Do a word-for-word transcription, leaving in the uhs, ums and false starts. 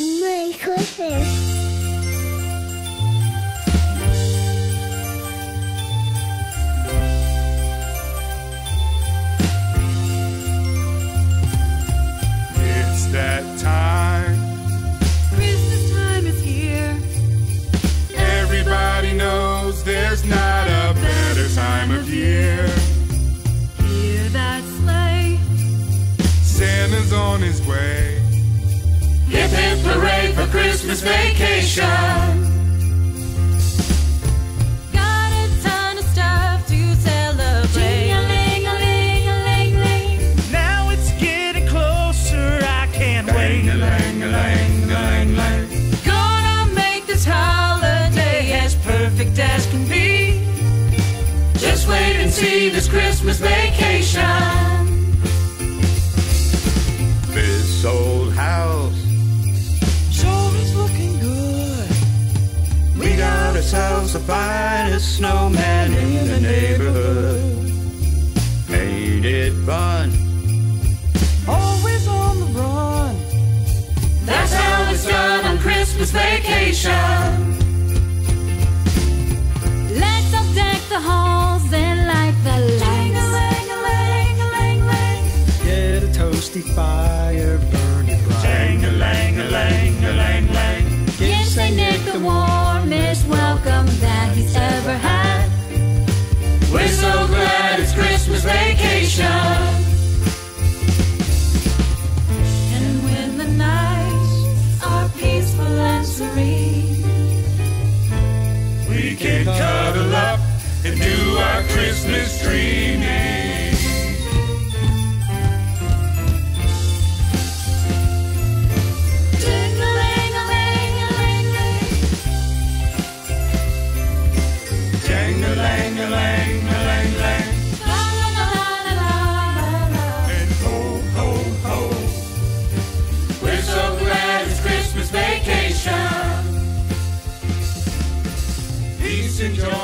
Merry Christmas. That time. Christmas time is here. Everybody knows there's not a better time of year. Hear that sleigh. Santa's on his way. Hip hip hooray for Christmas vacation. As can be. Just wait and see this Christmas vacation. This old house sure is looking good. We got ourselves the finest snowman in the neighborhood. Made it fun, always on the run. That's how it's done on Christmas vacation. The halls and light the lights. Get a toasty fire burning bright. Dang-a-lang-a-lang-a-lang-lang. Give Saint Nick the warmest welcome that he's ever had. We're so glad it's Christmas vacation. And when the nights are peaceful and serene, we can cuddle up and do our Christmas dreaming. Ding-a-ling-a-ling-a-ling-ling. Ding-a-ling-a-ling-a-ling-ling. La-la-la-la-la-la-la. And ho, ho, ho. We're so glad it's Christmas vacation. Peace and joy.